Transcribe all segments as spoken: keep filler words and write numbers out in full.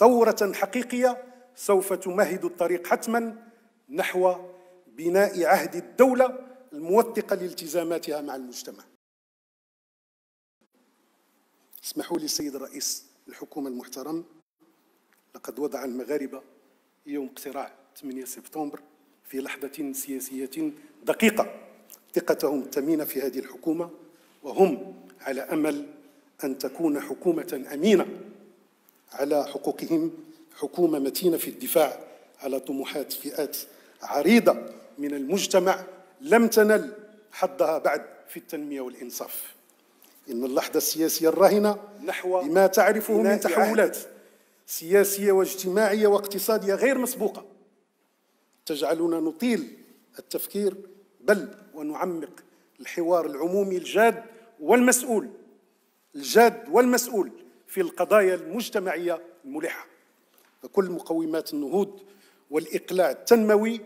ثورة حقيقية سوف تمهد الطريق حتما نحو بناء عهد الدولة الموثقة لالتزاماتها مع المجتمع. اسمحوا لي سيد رئيس الحكومة المحترم، لقد وضع المغاربة يوم اقتراع ثمانية سبتمبر في لحظة سياسية دقيقة ثقتهم الثمينة في هذه الحكومة، وهم على أمل أن تكون حكومة أمينة على حقوقهم، حكومة متينة في الدفاع على طموحات فئات عريضة من المجتمع لم تنل حظها بعد في التنمية والإنصاف. إن اللحظة السياسية الراهنة نحو بما تعرفه من تحولات سياسية واجتماعية واقتصادية غير مسبوقة تجعلنا نطيل التفكير، بل ونعمق الحوار العمومي الجاد والمسؤول الجاد والمسؤول في القضايا المجتمعية الملحة. فكل مقومات النهوض والإقلاع التنموي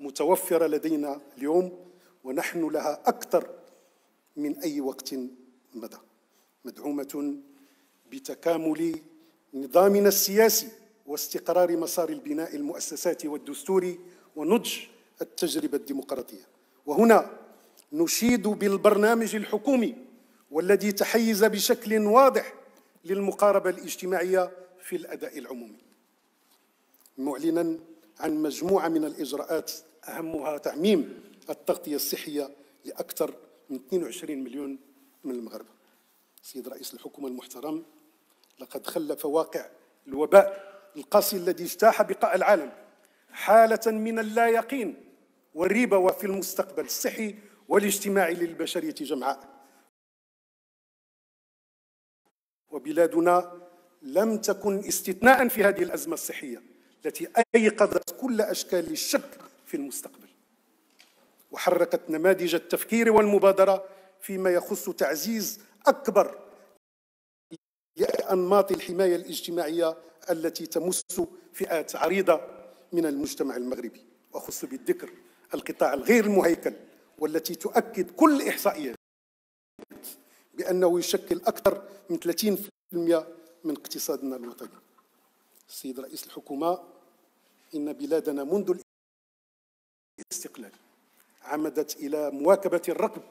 متوفرة لدينا اليوم، ونحن لها أكثر من أي وقت مضى، مدعومة بتكامل نظامنا السياسي واستقرار مسار البناء المؤسساتي والدستوري ونضج التجربة الديمقراطية. وهنا نشيد بالبرنامج الحكومي والذي تحيز بشكل واضح للمقاربة الاجتماعية في الأداء العمومي، معلناً عن مجموعة من الإجراءات أهمها تعميم التغطية الصحية لأكثر من اثنين وعشرين مليون من المغاربة. سيد رئيس الحكومة المحترم، لقد خلف واقع الوباء القاسي الذي اجتاح بقاع العالم حالة من اللا يقين والريبة في المستقبل الصحي والاجتماعي للبشرية جمعاء، وبلادنا لم تكن استثناء في هذه الأزمة الصحية التي أيقظت كل أشكال الشك في المستقبل، وحركت نماذج التفكير والمبادرة فيما يخص تعزيز أكبر لأنماط الحماية الاجتماعية التي تمس فئات عريضة من المجتمع المغربي، وأخص بالذكر القطاع الغير المهيكل، والتي تؤكد كل الإحصائيات بأنه يشكل أكثر من ثلاثين بالمئة من اقتصادنا الوطني. السيد رئيس الحكومة، إن بلادنا منذ الاستقلال عمدت إلى مواكبة الركب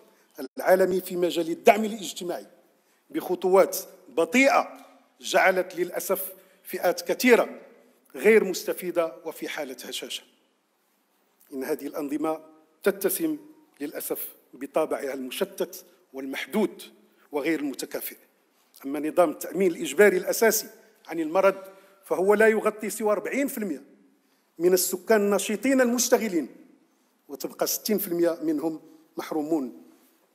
العالمي في مجال الدعم الاجتماعي بخطوات بطيئة جعلت للأسف فئات كثيرة غير مستفيدة وفي حالة هشاشة. إن هذه الأنظمة تتسم للأسف بطابعها المشتت والمحدود وغير المتكافئ. أما نظام التأمين الإجباري الأساسي عن المرض فهو لا يغطي سوى أربعين بالمئة من السكان النشيطين المشتغلين، وتبقى ستين بالمئة منهم محرومون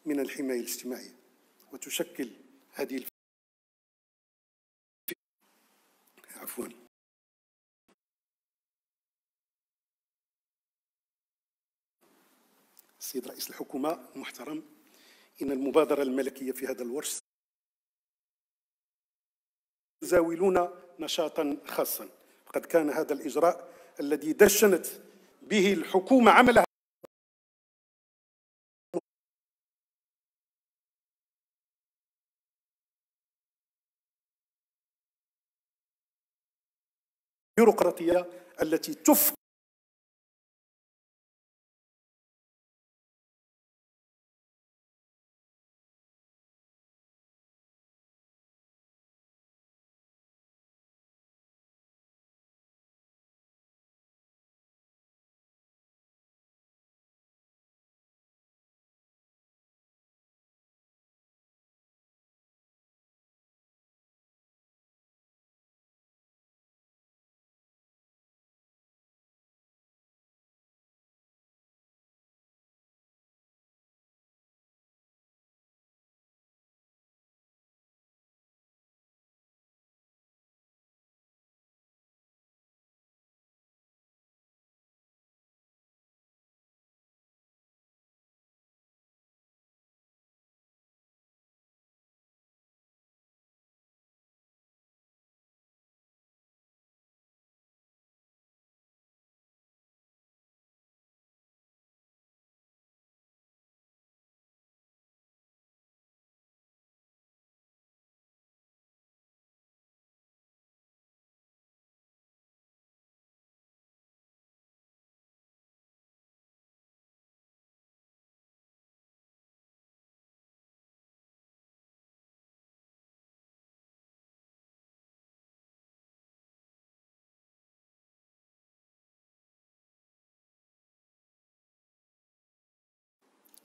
من الحماية الاجتماعية، وتشكل هذه الف... عفوا سيد رئيس الحكومة المحترم، إن المبادرة الملكية في هذا الورش يزاولون نشاطا خاصا، فقد كان هذا الإجراء الذي دشنت به الحكومة عملها البيروقراطية التي تفقد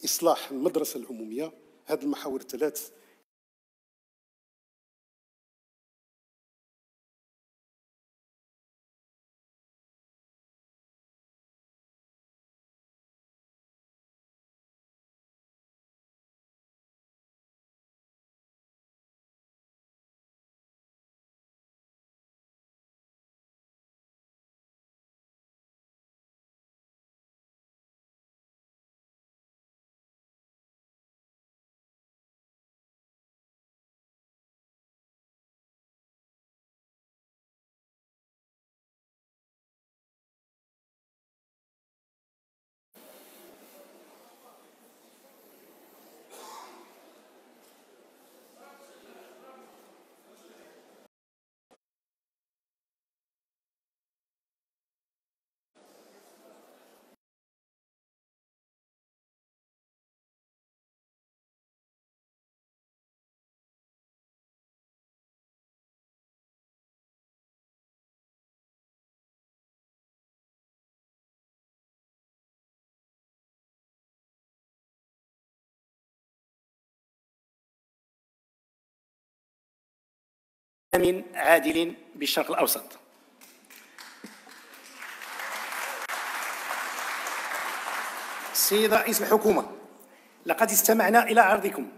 إصلاح المدرسة العمومية، هذه المحاور الثلاث من عادل بالشرق الأوسط. السيد رئيس الحكومة، لقد استمعنا إلى عرضكم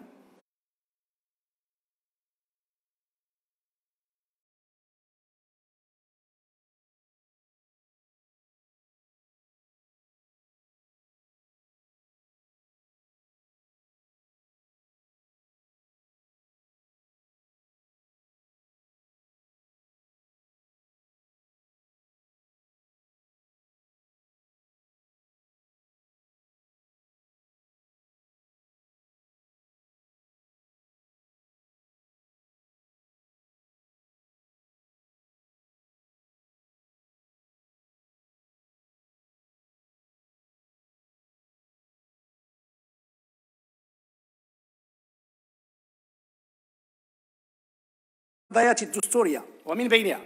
المقتضيات الدستورية، ومن بينها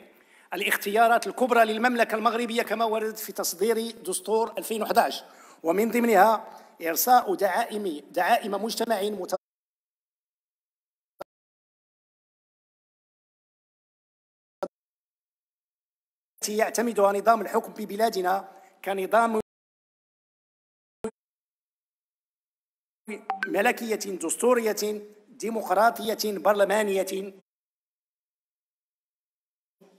الاختيارات الكبرى للمملكة المغربية كما وردت في تصدير دستور ألفين وأحد عشر، ومن ضمنها إرساء دعائم دعائم مجتمع مت... التي يعتمدها نظام الحكم ببلادنا كنظام ملكية دستورية ديمقراطية برلمانية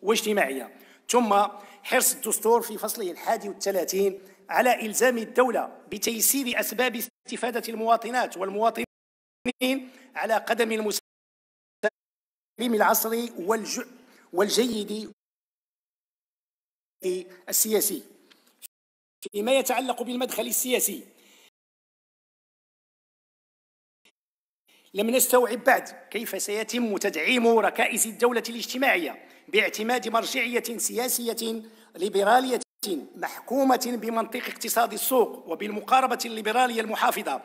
واجتماعية، ثم حرص الدستور في فصله الحادي والثلاثين على إلزام الدولة بتيسير أسباب استفادة المواطنات والمواطنين على قدم المسلم العصري والج... والجيد السياسي. فيما يتعلق بالمدخل السياسي، لم نستوعب بعد كيف سيتم تدعيم ركائز الدولة الاجتماعية باعتماد مرجعية سياسية ليبرالية محكومة بمنطق اقتصاد السوق وبالمقاربة الليبرالية المحافظة.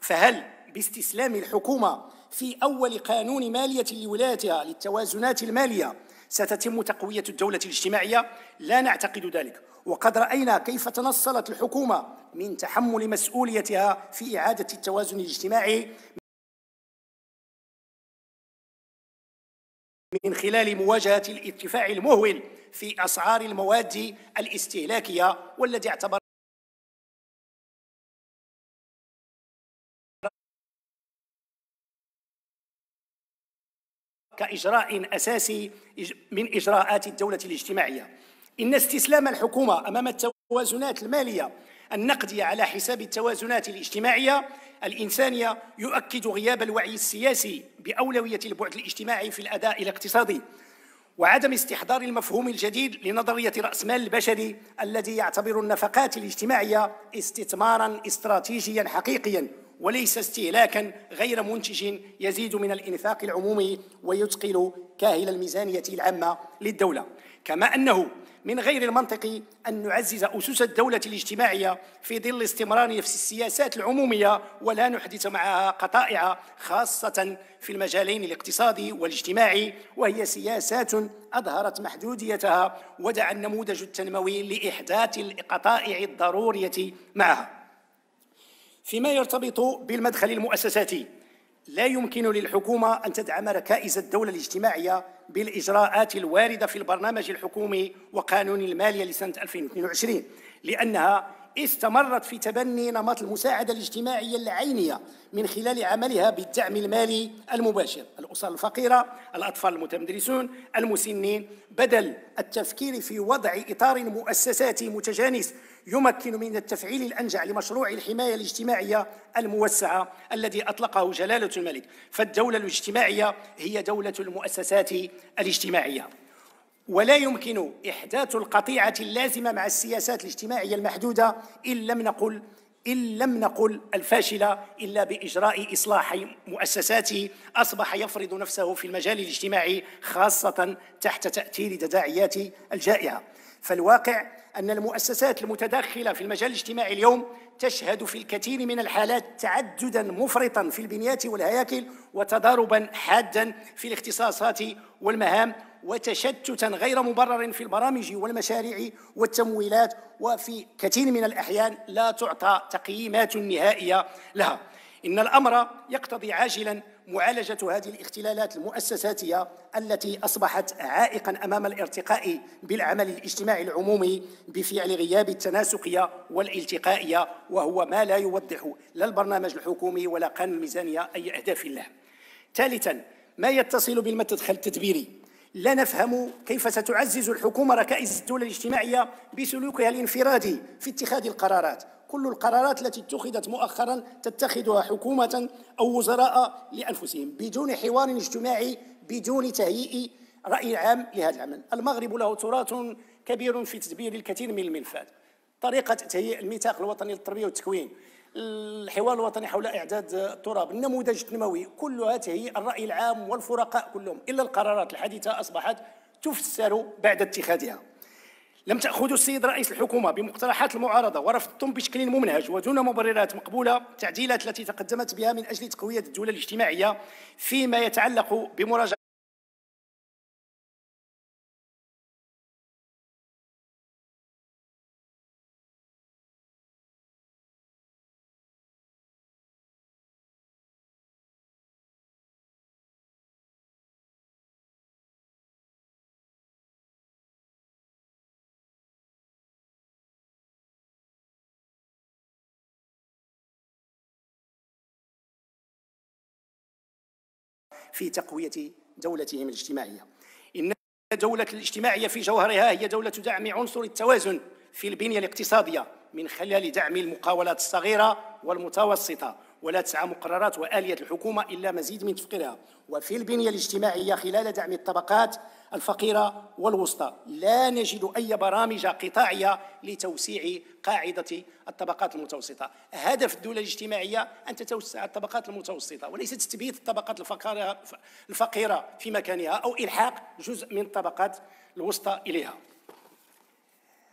فهل باستسلام الحكومة في أول قانون مالية لولايتها للتوازنات المالية ستتم تقوية الدولة الاجتماعية؟ لا نعتقد ذلك، وقد رأينا كيف تنصلت الحكومة من تحمل مسؤوليتها في إعادة التوازن الاجتماعي من خلال مواجهة الارتفاع المهول في أسعار المواد الاستهلاكية والذي اعتبر كإجراء أساسي من إجراءات الدولة الاجتماعية. إن استسلام الحكومة أمام التوازنات المالية النقدية على حساب التوازنات الاجتماعية الإنسانية يؤكد غياب الوعي السياسي بأولوية البعد الاجتماعي في الأداء الاقتصادي، وعدم استحضار المفهوم الجديد لنظرية رأسمال البشري الذي يعتبر النفقات الاجتماعية استثماراً استراتيجياً حقيقياً وليس استهلاكاً غير منتج يزيد من الإنفاق العمومي ويثقل كاهل الميزانية العامة للدولة. كما أنه من غير المنطقي أن نعزز أسس الدولة الاجتماعية في ظل استمرار نفس السياسات العمومية ولا نحدث معها قطائع، خاصة في المجالين الاقتصادي والاجتماعي، وهي سياسات أظهرت محدوديتها ودعا النموذج التنموي لإحداث القطائع الضرورية معها. فيما يرتبط بالمدخل المؤسساتي، لا يمكن للحكومة أن تدعم ركائز الدولة الاجتماعية بالإجراءات الواردة في البرنامج الحكومي وقانون المالية لسنة ألفين واثنين وعشرين، لأنها استمرت في تبني نمط المساعدة الاجتماعية العينية من خلال عملها بالدعم المالي المباشر، الأسر الفقيرة، الأطفال المتمدرسون، المسنين، بدل التفكير في وضع إطار مؤسساتي متجانس يمكن من التفعيل الأنجع لمشروع الحماية الاجتماعية الموسعة الذي أطلقه جلالة الملك. فالدولة الاجتماعية هي دولة المؤسسات الاجتماعية، ولا يمكن إحداث القطيعة اللازمة مع السياسات الاجتماعية المحدودة إن لم نقل إن لم نقل الفاشلة إلا بإجراء إصلاح مؤسسات أصبح يفرض نفسه في المجال الاجتماعي، خاصة تحت تأثير تداعيات الجائحة. فالواقع أن المؤسسات المتدخلة في المجال الاجتماعي اليوم تشهد في الكثير من الحالات تعدداً مفرطاً في البنيات والهياكل، وتضارباً حاداً في الاختصاصات والمهام، وتشتتاً غير مبرر في البرامج والمشاريع والتمويلات، وفي كثير من الأحيان لا تعطى تقييمات نهائية لها. إن الأمر يقتضي عاجلاً معالجة هذه الاختلالات المؤسساتية التي أصبحت عائقاً أمام الارتقاء بالعمل الاجتماعي العمومي بفعل غياب التناسقية والالتقائية، وهو ما لا يوضح لا البرنامج الحكومي ولا قانون الميزانية أي أهداف له. ثالثاً، ما يتصل بالمدخل التدبيري، لا نفهم كيف ستعزز الحكومة ركائز الدولة الاجتماعية بسلوكها الانفرادي في اتخاذ القرارات. كل القرارات التي اتخذت مؤخراً تتخذها حكومة أو وزراء لأنفسهم بدون حوار اجتماعي، بدون تهيئ رأي عام لهذا العمل. المغرب له تراث كبير في تدبير الكثير من الملفات، طريقة تهيئ الميثاق الوطني للتربية والتكوين، الحوار الوطني حول إعداد التراب، النموذج التنموي، كلها تهيئ الرأي العام والفرقاء كلهم، إلا القرارات الحديثة أصبحت تفسر بعد اتخاذها. لم تأخذ السيد رئيس الحكومة بمقترحات المعارضة ورفضتم بشكل ممنهج ودون مبررات مقبولة التعديلات التي تقدمت بها من أجل تقوية الدولة الاجتماعية فيما يتعلق بمراجعة في تقوية دولتهم الاجتماعية. إن الدولة الاجتماعية في جوهرها هي دولة دعم عنصر التوازن في البنية الاقتصادية من خلال دعم المقاولات الصغيرة والمتوسطة، ولا تسعى مقررات وآلية الحكومة إلا مزيد من تفقيرها، وفي البنية الاجتماعية خلال دعم الطبقات الفقيرة والوسطى. لا نجد أي برامج قطاعية لتوسيع قاعدة الطبقات المتوسطة. هدف الدولة الاجتماعية أن تتوسع الطبقات المتوسطة، وليس تثبيت الطبقات الفقيرة في مكانها أو إلحاق جزء من الطبقات الوسطى إليها.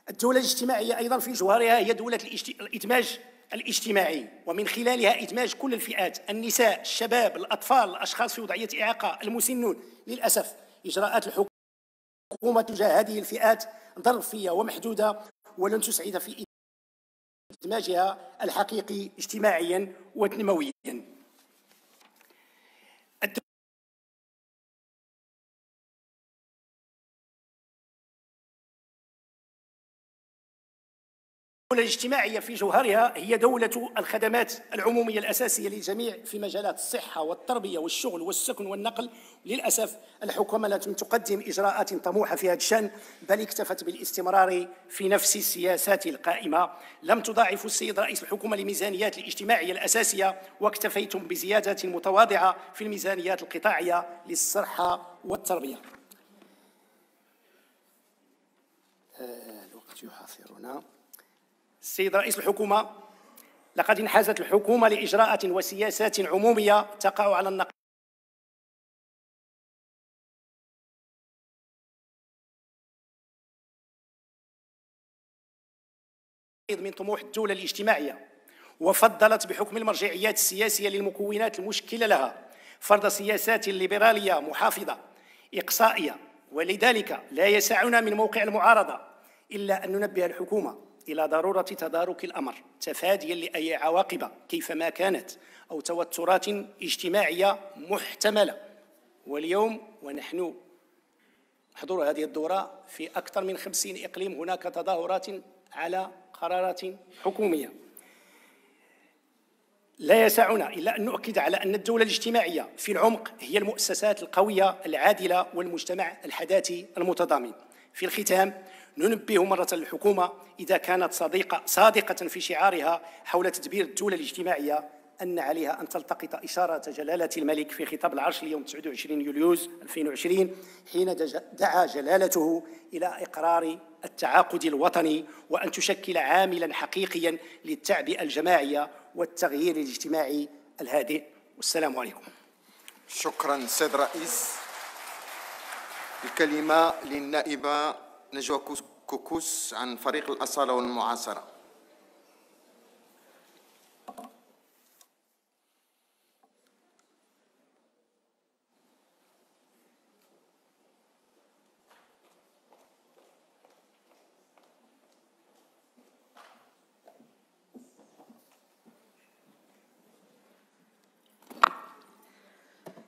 الدولة الاجتماعية أيضاً في جوهرها هي دولة الإدماج الاجتماعي، ومن خلالها إدماج كل الفئات، النساء، الشباب، الأطفال، الأشخاص في وضعية إعاقة، المسنون. للأسف إجراءات الحكومة تجاه هذه الفئات ظرفية ومحدودة، ولن تسعد في إدماجها الحقيقي اجتماعياً وتنموياً. الدولة الاجتماعية في جوهرها هي دولة الخدمات العمومية الأساسية للجميع في مجالات الصحة والتربية والشغل والسكن والنقل. للأسف الحكومة لم تقدم إجراءات طموحة في هذا الشأن، بل اكتفت بالاستمرار في نفس السياسات القائمة. لم تضاعف السيد رئيس الحكومة الميزانيات الاجتماعية الأساسية، واكتفيتم بزيادات متواضعة في الميزانيات القطاعية للصحة والتربية. الوقت يحاصرنا. السيد رئيس الحكومة، لقد انحازت الحكومة لإجراءات وسياسات عمومية تقع على النقيض من طموح الدولة الاجتماعية، وفضلت بحكم المرجعيات السياسية للمكونات المشكلة لها فرض سياسات ليبرالية محافظة إقصائية. ولذلك لا يسعنا من موقع المعارضة إلا أن ننبه الحكومة إلى ضرورة تدارك الأمر تفاديا لأي عواقب كيفما كانت أو توترات اجتماعية محتملة. واليوم ونحن نحضر هذه الدورة في أكثر من خمسين إقليم هناك تظاهرات على قرارات حكومية. لا يسعنا إلا أن نؤكد على أن الدولة الاجتماعية في العمق هي المؤسسات القوية العادلة والمجتمع الحداثي المتضامن. في الختام ننبه مرة الحكومة إذا كانت صادقة صادقة في شعارها حول تدبير الدولة الاجتماعية أن عليها أن تلتقط إشارة جلالة الملك في خطاب العرش اليوم تسعة وعشرين يوليوز ألفين وعشرين حين دعا جلالته إلى إقرار التعاقد الوطني وأن تشكل عاملاً حقيقياً للتعبئة الجماعية والتغيير الاجتماعي الهادئ. والسلام عليكم. شكراً سيد الرئيس. الكلمة للنائبة نجوى كوكوس عن فريق الأصالة والمعاصرة.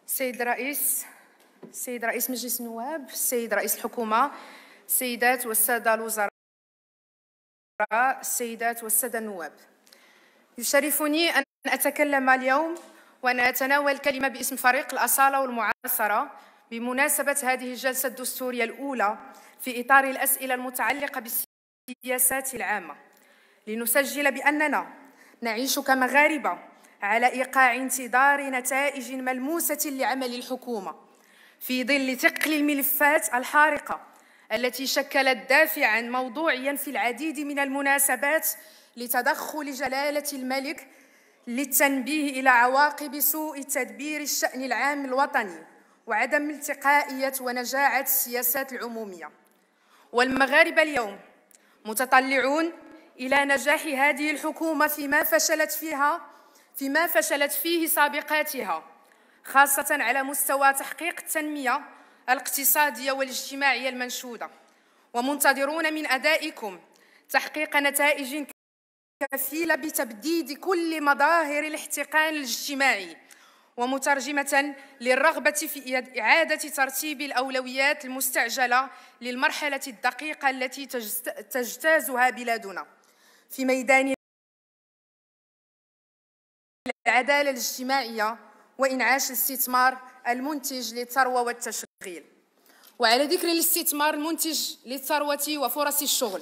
سيد الرئيس، سيد رئيس مجلس النواب، سيد رئيس الحكومة، السيدات والسادة الوزراء، السيدات والسادة النواب، يشرفني أن أتكلم اليوم وأن أتناول الكلمة باسم فريق الأصالة والمعاصرة بمناسبة هذه الجلسة الدستورية الأولى في إطار الأسئلة المتعلقة بالسياسات العامة، لنسجل بأننا نعيش كمغاربة على إيقاع انتظار نتائج ملموسة لعمل الحكومة في ظل ثقل الملفات الحارقة التي شكلت دافعاً موضوعياً في العديد من المناسبات لتدخل جلالة الملك للتنبيه إلى عواقب سوء تدبير الشأن العام الوطني وعدم التقائية ونجاعة السياسات العمومية. والمغاربة اليوم متطلعون إلى نجاح هذه الحكومة فيما فشلت فيها فيما فشلت فيه سابقاتها، خاصة على مستوى تحقيق التنمية الاقتصادية والاجتماعية المنشودة، ومنتظرون من أدائكم تحقيق نتائج كفيلة بتبديد كل مظاهر الاحتقان الاجتماعي ومترجمة للرغبة في إعادة ترتيب الأولويات المستعجلة للمرحلة الدقيقة التي تجتازها بلادنا في ميدان العدالة الاجتماعية وإنعاش الاستثمار المنتج للثروة والتشغيل. وعلى ذكر الاستثمار المنتج للثروة وفرص الشغل،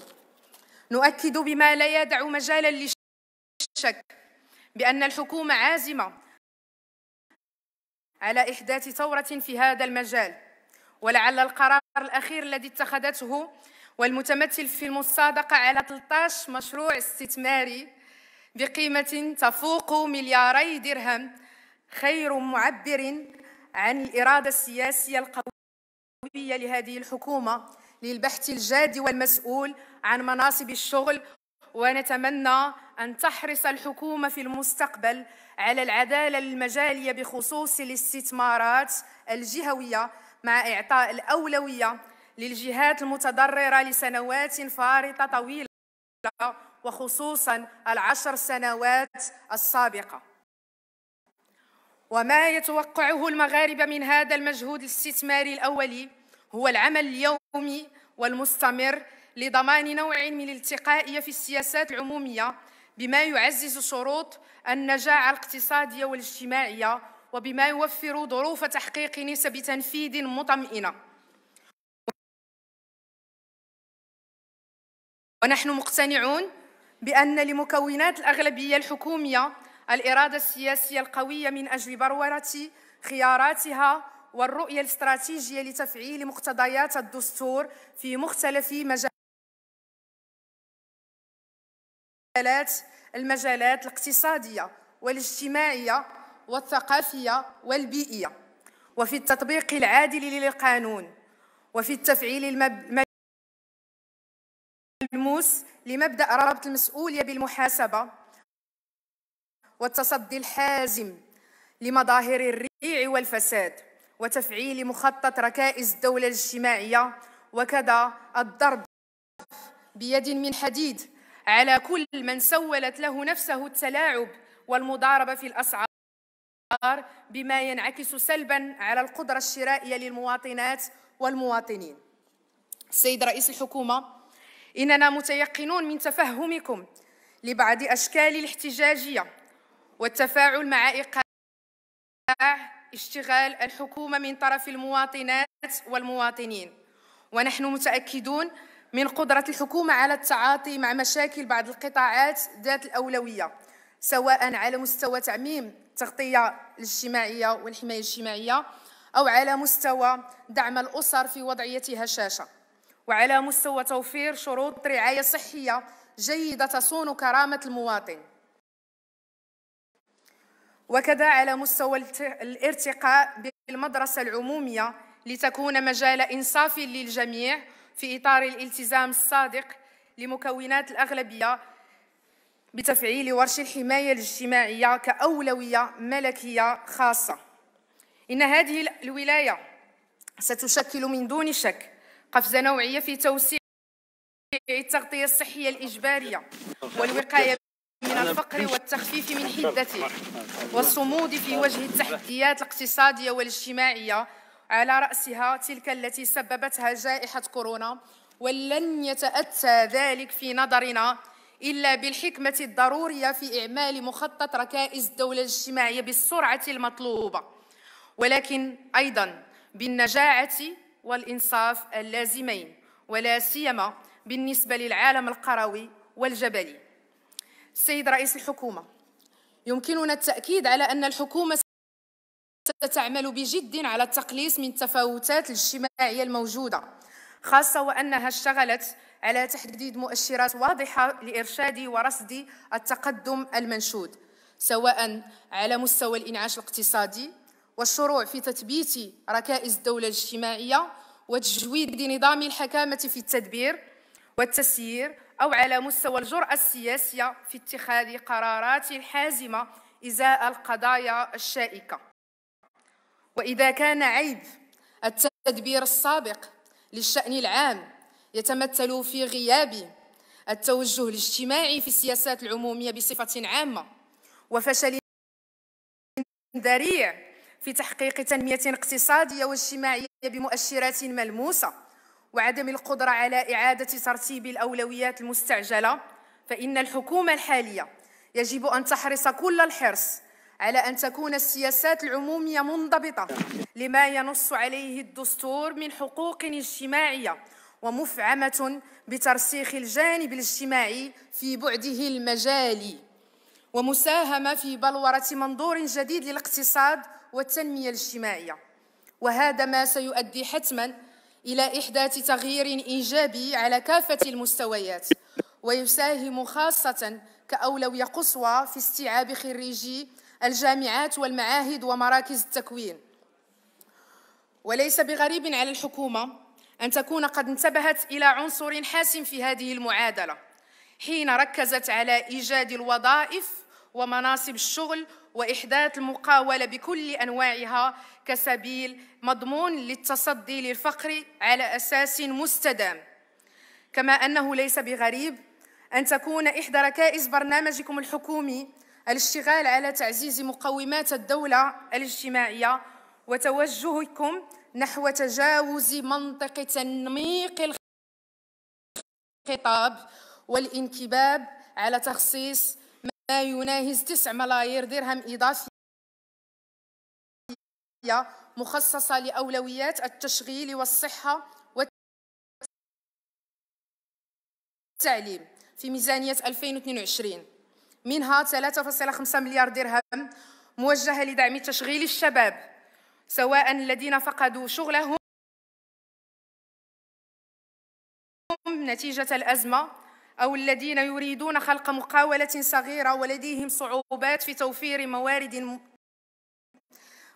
نؤكد بما لا يدع مجالا للشك بأن الحكومة عازمة على إحداث ثورة في هذا المجال، ولعل القرار الأخير الذي اتخذته والمتمثل في المصادقة على ثلاثة عشر مشروع استثماري بقيمة تفوق ملياري درهم خير معبر عن الإرادة السياسية القوية لهذه الحكومة للبحث الجاد والمسؤول عن مناصب الشغل. ونتمنى أن تحرص الحكومة في المستقبل على العدالة المجالية بخصوص الاستثمارات الجهوية مع إعطاء الأولوية للجهات المتضررة لسنوات فارطة طويلة وخصوصاً العشر سنوات السابقة. وما يتوقعه المغاربة من هذا المجهود الاستثماري الأولي هو العمل اليومي والمستمر لضمان نوع من الالتقائية في السياسات العمومية بما يعزز شروط النجاعة الاقتصادية والاجتماعية وبما يوفر ظروف تحقيق نسب تنفيذ مطمئنة. ونحن مقتنعون بأن لمكونات الأغلبية الحكومية الإرادة السياسية القوية من أجل برورة خياراتها والرؤية الاستراتيجية لتفعيل مقتضيات الدستور في مختلف مجالات المجالات الاقتصادية والاجتماعية والثقافية والبيئية، وفي التطبيق العادل للقانون، وفي التفعيل المب... الملموس لمبدأ ربط المسؤولية بالمحاسبة، والتصدي الحازم لمظاهر الريع والفساد، وتفعيل مخطط ركائز الدولة الاجتماعية، وكذا الضرب بيد من حديد على كل من سولت له نفسه التلاعب والمضاربة في الأسعار بما ينعكس سلبا على القدرة الشرائية للمواطنات والمواطنين. السيد رئيس الحكومة، إننا متيقنون من تفهمكم لبعض أشكال الاحتجاجية والتفاعل مع إيقاع اشتغال الحكومة من طرف المواطنات والمواطنين، ونحن متأكدون من قدرة الحكومة على التعاطي مع مشاكل بعض القطاعات ذات الأولوية، سواء على مستوى تعميم التغطية الاجتماعية والحماية الاجتماعية، أو على مستوى دعم الأسر في وضعية هشاشة، وعلى مستوى توفير شروط رعاية صحية جيدة تصون كرامة المواطن، وكذا على مستوى الارتقاء بالمدرسة العمومية لتكون مجال إنصاف للجميع في إطار الالتزام الصادق لمكونات الأغلبية بتفعيل ورش الحماية الاجتماعية كأولوية ملكية خاصة. إن هذه الولاية ستشكل من دون شك قفزة نوعية في توسيع التغطية الصحية الإجبارية والوقاية من الفقر والتخفيف من حدته والصمود في وجه التحديات الاقتصادية والاجتماعية، على رأسها تلك التي سببتها جائحة كورونا، ولن يتأتى ذلك في نظرنا إلا بالحكمة الضرورية في إعمال مخطط ركائز الدولة الاجتماعية بالسرعة المطلوبة، ولكن أيضا بالنجاعة والإنصاف اللازمين، ولا سيما بالنسبة للعالم القروي والجبلي. السيد رئيس الحكومة، يمكننا التأكيد على أن الحكومة ستعمل بجد على التقليص من التفاوتات الاجتماعية الموجودة، خاصة وأنها اشتغلت على تحديد مؤشرات واضحة لإرشاد ورصد التقدم المنشود، سواء على مستوى الإنعاش الاقتصادي والشروع في تثبيت ركائز الدولة الاجتماعية وتجويد نظام الحكامة في التدبير والتسيير، أو على مستوى الجرأة السياسية في اتخاذ قرارات حازمة إزاء القضايا الشائكة. وإذا كان عيب التدبير السابق للشأن العام يتمثل في غياب التوجه الاجتماعي في السياسات العمومية بصفة عامة، وفشل ذريع في تحقيق تنمية اقتصادية واجتماعية بمؤشرات ملموسة، وعدم القدرة على إعادة ترتيب الأولويات المستعجلة، فإن الحكومة الحالية يجب أن تحرص كل الحرص على أن تكون السياسات العمومية منضبطة لما ينص عليه الدستور من حقوق اجتماعية، ومفعمة بترسيخ الجانب الاجتماعي في بعده المجالي، ومساهمة في بلورة منظور جديد للاقتصاد والتنمية الاجتماعية. وهذا ما سيؤدي حتماً إلى إحداث تغيير إيجابي على كافة المستويات، ويساهم خاصة كأولوية قصوى في استيعاب خريجي الجامعات والمعاهد ومراكز التكوين. وليس بغريب على الحكومة أن تكون قد انتبهت إلى عنصر حاسم في هذه المعادلة، حين ركزت على إيجاد الوظائف ومناصب الشغل وإحداث المقاولة بكل أنواعها كسبيل مضمون للتصدي للفقر على أساس مستدام. كما أنه ليس بغريب أن تكون إحدى ركائز برنامجكم الحكومي الاشتغال على تعزيز مقومات الدولة الاجتماعية، وتوجهكم نحو تجاوز منطقة تنميق الخطاب والانكباب على تخصيص ما يناهز تسعة ملايير درهم إضافية مخصصة لأولويات التشغيل والصحة والتعليم في ميزانية ألفين واثنين وعشرين، منها ثلاثة فاصلة خمسة مليار درهم موجهة لدعم تشغيل الشباب، سواء الذين فقدوا شغلهم نتيجة الأزمة، أو الذين يريدون خلق مقاولة صغيرة ولديهم صعوبات في توفير موارد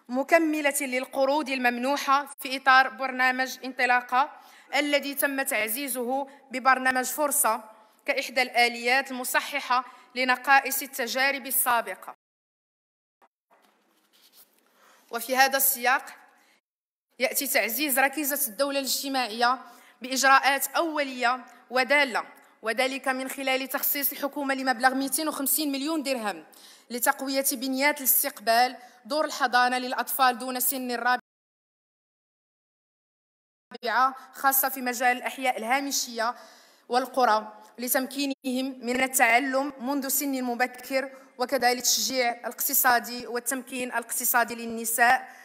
مكملة للقروض الممنوحة في إطار برنامج انطلاقة الذي تم تعزيزه ببرنامج فرصة كإحدى الآليات المصححة لنقائص التجارب السابقة. وفي هذا السياق يأتي تعزيز ركيزة الدولة الاجتماعية بإجراءات أولية ودالة وذلك من خلال تخصيص الحكومة لمبلغ مئتين وخمسين مليون درهم لتقوية بنيات الاستقبال، دور الحضانة للأطفال دون سن الرابعة خاصة في مجال الأحياء الهامشية والقرى لتمكينهم من التعلم منذ سن مبكر، وكذلك التشجيع الاقتصادي والتمكين الاقتصادي للنساء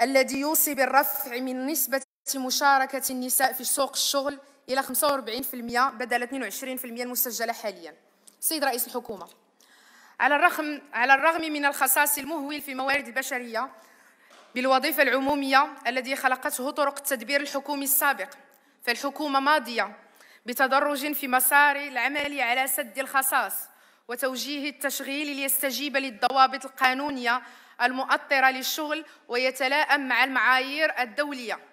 الذي يوصي بالرفع من نسبة مشاركة النساء في سوق الشغل إلى خمسة وأربعين بالمئة بدل اثنين وعشرين بالمئة المسجلة حالياً. سيد رئيس الحكومة، على الرغم على الرغم من الخصاص المهول في الموارد البشرية بالوظيفة العمومية الذي خلقته طرق التدبير الحكومي السابق، فالحكومة ماضية بتدرج في مسار العمل على سد الخصاص وتوجيه التشغيل ليستجيب للضوابط القانونية المؤطرة للشغل ويتلائم مع المعايير الدولية،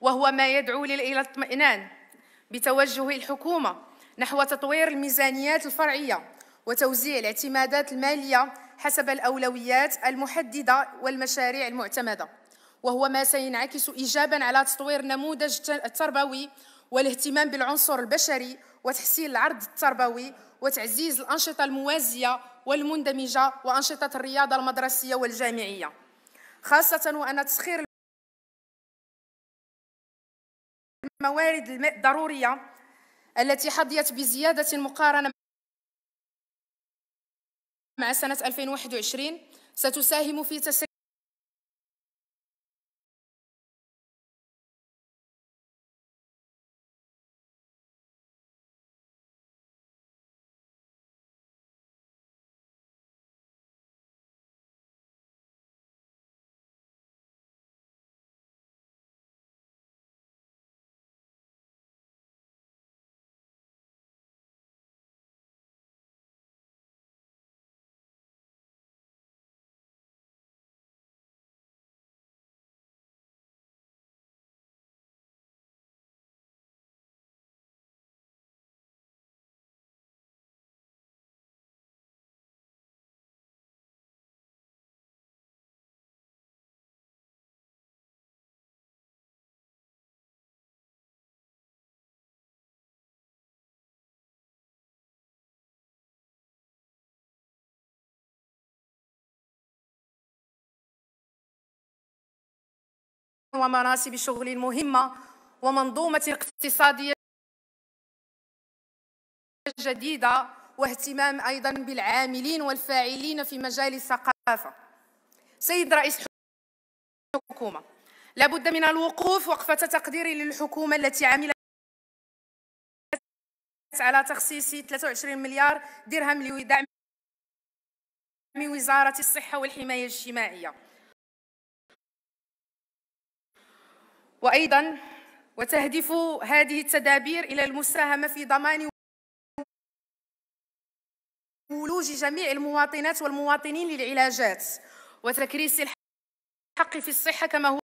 وهو ما يدعو إلى الاطمئنان بتوجه الحكومة نحو تطوير الميزانيات الفرعية وتوزيع الاعتمادات المالية حسب الأولويات المحددة والمشاريع المعتمدة، وهو ما سينعكس إيجاباً على تطوير النموذج التربوي والاهتمام بالعنصر البشري وتحسين العرض التربوي وتعزيز الأنشطة الموازية والمندمجة وأنشطة الرياضة المدرسية والجامعية، خاصة وأن تسخير الموارد الضرورية التي حظيت بزيادة مقارنة مع سنة ألفين وواحد وعشرين ستساهم في تسريع ومناصب شغل مهمة ومنظومة اقتصادية جديدة، واهتمام أيضا بالعاملين والفاعلين في مجال الثقافة. سيد رئيس الحكومة، لابد من الوقوف وقفة تقدير للحكومة التي عملت على تخصيص ثلاثة وعشرين مليار درهم لدعم وزارة الصحة والحماية الاجتماعية، وأيضاً وتهدف هذه التدابير إلى المساهمة في ضمان ولوج جميع المواطنات والمواطنين للعلاجات وتكريس الحق في الصحة كما هو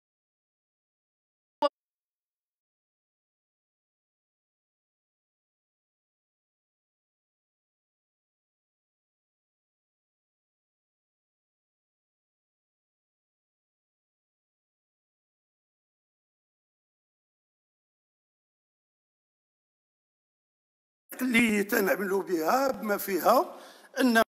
اللي تنعملوا بها بما فيها ان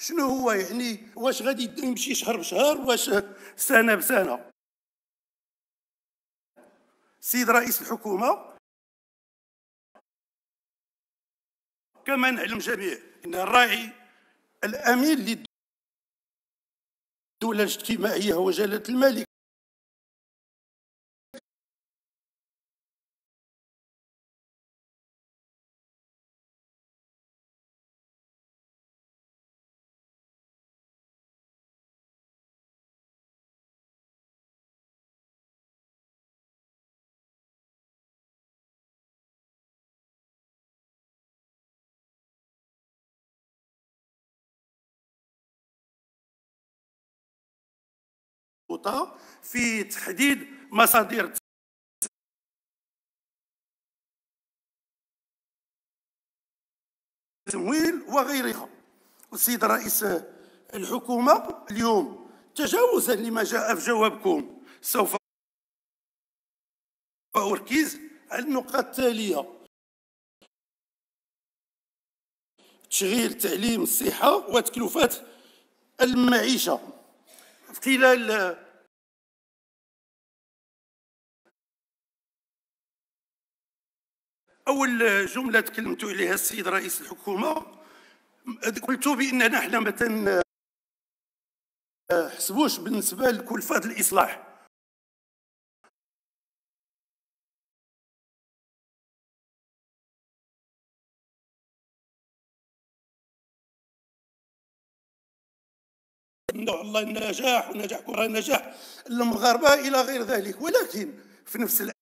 شنو هو يعني واش غادي يمشي شهر بشهر واش سنه بسنه. سيد رئيس الحكومه، كما نعلم جميع ان الراعي الامين للدوله الاجتماعيه هو جلاله الملك، ضغوطها في تحديد مصادر التمويل وغيرها. والسيد رئيس الحكومة اليوم تجاوزا لما جاء في جوابكم سوف أركز على النقاط التالية: تشغيل تعليم الصحة وتكلفات المعيشة. في خلال أول جملة تكلمت عليها السيد رئيس الحكومة قلت بأننا حنا ما تنحسبوش بالنسبة لكلفات الإصلاح، والله النجاح ونجاح كره نجاح المغاربه الى غير ذلك، ولكن في نفس الان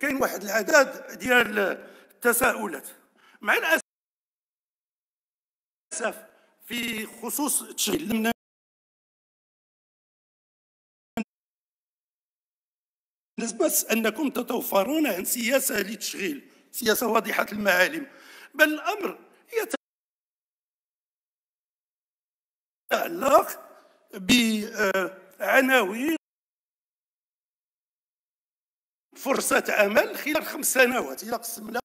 كاين واحد العدد ديال التساؤلات. مع الاسف في خصوص تشغيل المنازل انكم تتوفرون عن سياسه للتشغيل، سياسه واضحه المعالم، بل الامر يتعلق بعناوين فرصة عمل خلال خمس سنوات. إلا قسمنا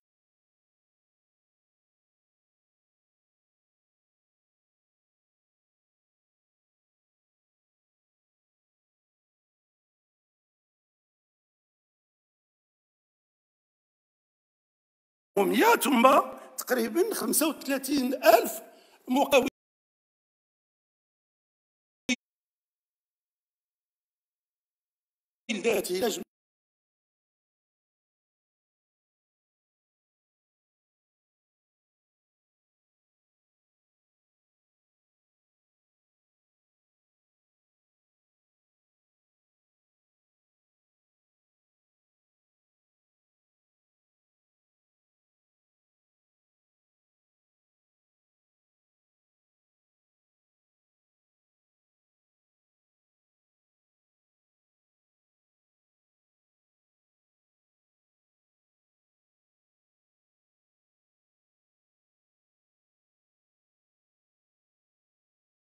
مئة ثم تقريبا خمسة وثلاثين ألف مقاول ذاتي لجنة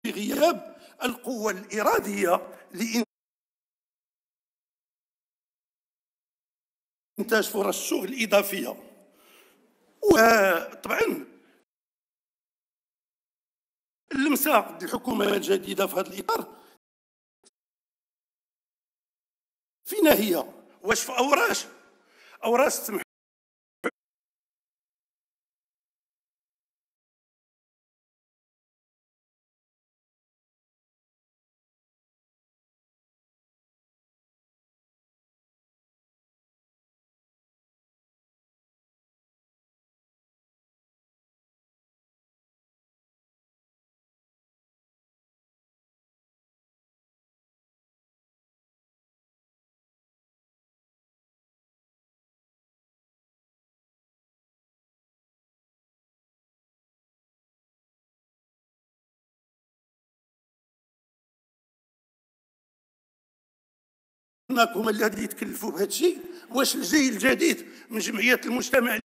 غياب القوة الإرادية لإنتاج فرص الشغل الإضافية. وطبعا اللمسة الحكومة الجديدة في هذا الإطار فينا هي؟ واش في أوراش أوراش تسمح هما اللي غادي يتكلفوا بهذا الشيء؟ واش الجيل الجديد من جمعيات المجتمع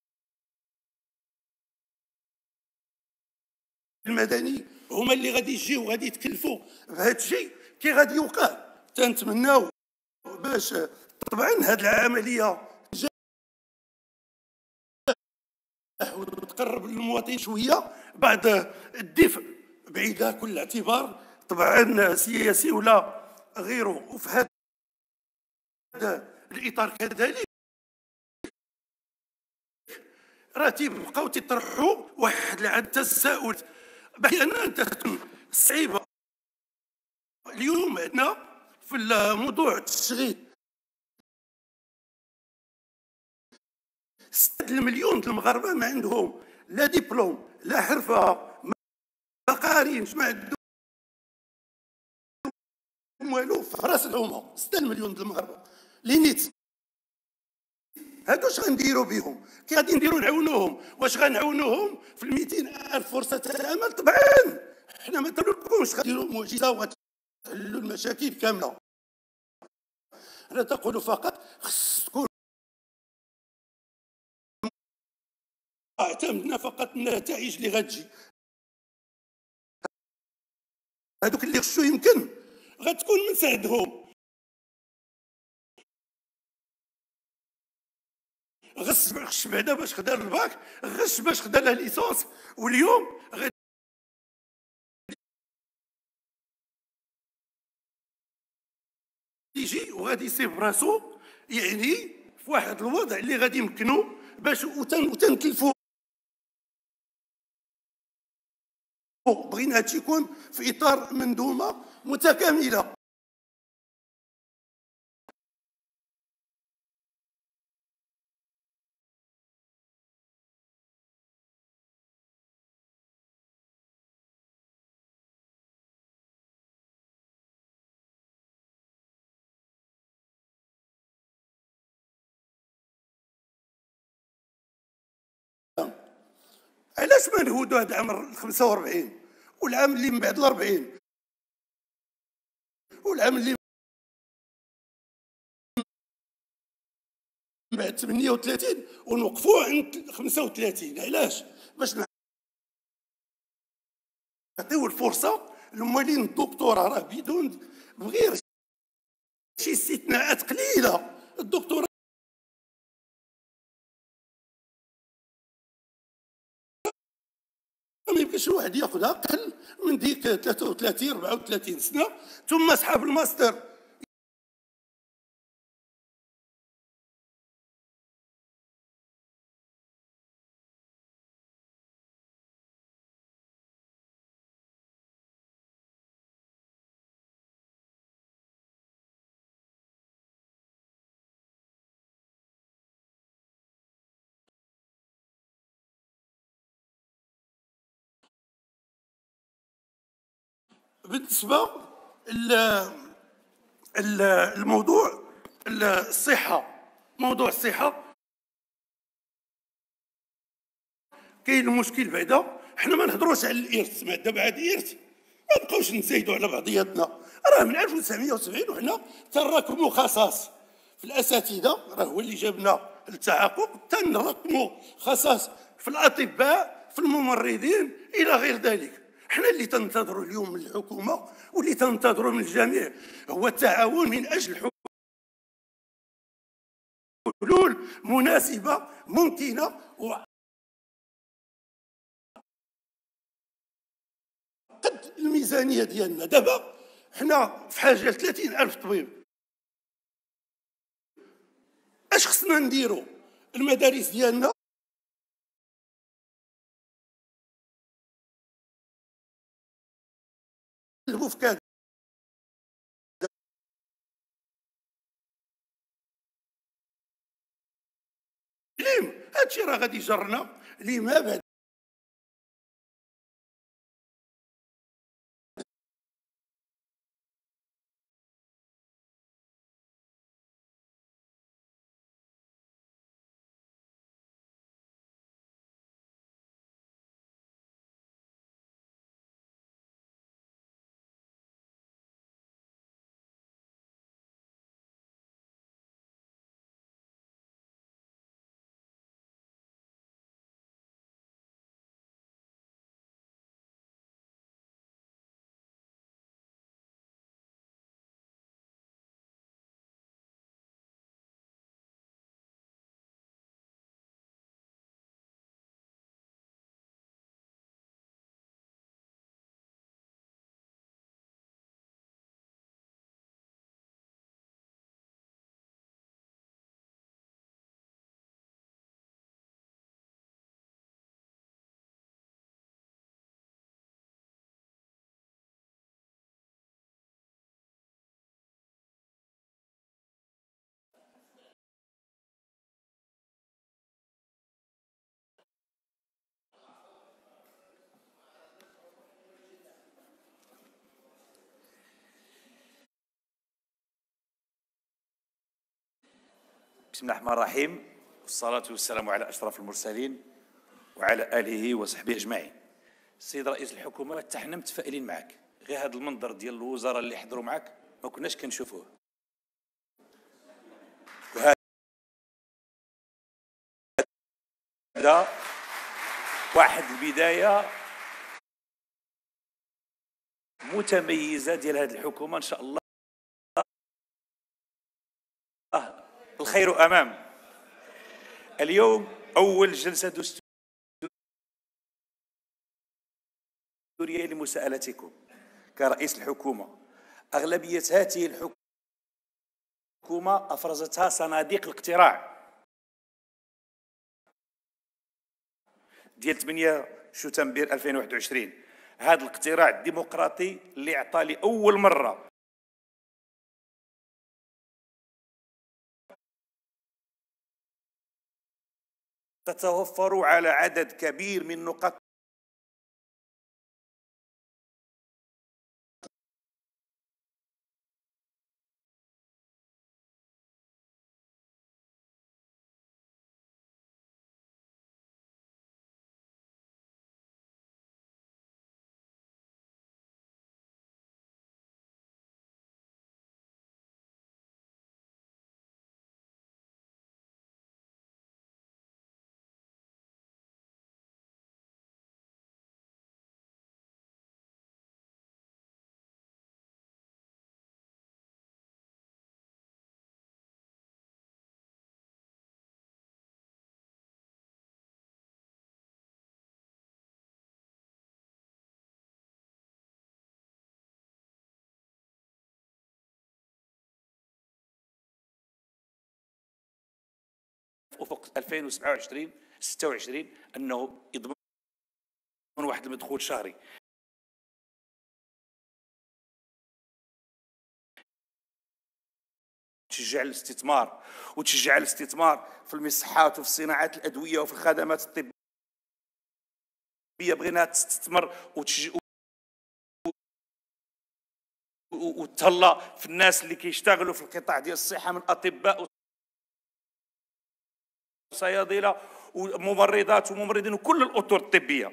المدني هما اللي غادي يجيو وغادي يتكلفوا بهذا الشيء؟ كي غادي يوقع؟ تنتمناو باش طبعا هذه العمليه وتقرب للمواطن شويه بعد الدفء، بعيده كل اعتبار طبعا سياسي ولا غيره. وفي هذا الإطار كذلك راه تيبقاو تيطرحوا واحد العدد التساؤلات، بحيث صعيبة اليوم عندنا في موضوع التشغيل ستة المليون المغاربة ما عندهم لا دبلوم لا حرفة ما قارينش ما عندهم والو في راس العمر. ستة المليون المغاربة لينيت هادو اش غنديرو بهم؟ كي غادي نديرو نعاونوهم؟ واش غنعاونوهم في ال مئتين ألف فرصة عمل؟ طبعا احنا ما تقولكمش غديروا معجزه وغتحلوا المشاكل كامله. انا تقول فقط خص تكون اعتمدنا فقط النتائج اللي غتجي. هذوك اللي خصو يمكن غتكون من سعدهم، غش غش بعدا باش خدا الباك، غش باش خدا له ليسونس، واليوم غادي يجي وغادي يصيب راسو يعني في واحد الوضع اللي غادي يمكنو باش وتنتلفو. بغينا هادشي يكون في اطار منظومه متكامله. علاش ما نهودو هاد العام خمسة وأربعين والعام اللي من بعد الأربعين والعام اللي من بعد ثمانية وثلاثين ونوقفوه عند خمسة وثلاثين؟ علاش؟ باش نعطيو الفرصه لموالين الدكتوراه. راه بدون بغير شي استثناءات قليله الدكتوراه مايمكنش واحد ياخذها اقل من ديك ثلاثة وثلاثين أربعة وثلاثين سنه. ثم اصحاب الماستر بالنسبه للموضوع الصحه، موضوع الصحه كاين المشكل بعدا. حنا ما نهضروش على الارث، ما دابا عاد الارث ما نبقاوش نزايدوا على بعضياتنا. راه من ألف وتسعمية وسبعين وحنا تنراكموا خصاص في الاساتذه، راه هو اللي جابنا للتعاقب. تنراكموا خصاص في الاطباء، في الممرضين، الى غير ذلك. حنا اللي تنتظروا اليوم من الحكومه واللي تنتظروا من الجميع هو التعاون من اجل حلول مناسبه ممكنه قد الميزانيه ديالنا. دابا حنا في حاجه ل ثلاثين ألف طبيب. اش خصنا نديروا؟ المدارس ديالنا البوفكاد ليم هادشي راه غادي يجرنا لما بعد بسم الله الرحمن الرحيم، والصلاة والسلام على أشرف المرسلين وعلى آله وصحبه أجمعين. السيد رئيس الحكومه حتى حنا متفائلين معك، غير هذا المنظر ديال الوزراء اللي حضروا معك ما كناش كنشوفوه. وهذا واحد البدايه متميزه ديال هذه الحكومه ان شاء الله. الخير امام. اليوم اول جلسه دستوريه لمساءلتكم كرئيس الحكومة. أغلبية هذه الحكومة أفرزتها صناديق الاقتراع ديال ثمانية شتنبر ألفين وواحد وعشرين. هذا الاقتراع الديمقراطي اللي عطى لأول مرة تتوفر على عدد كبير من نقاط وفق ألفين وسبعة وعشرين ستة وعشرين انه يضمن واحد المدخول شهري. تشجع الاستثمار وتشجع الاستثمار في المصحات وفي صناعات الادويه وفي الخدمات الطبيه. بغيناها تستثمر وتشجع وتهلا في الناس اللي كيشتغلوا في القطاع ديال الصحه من اطباء صيادله وممرضات وممرضين وكل الاطر الطبيه.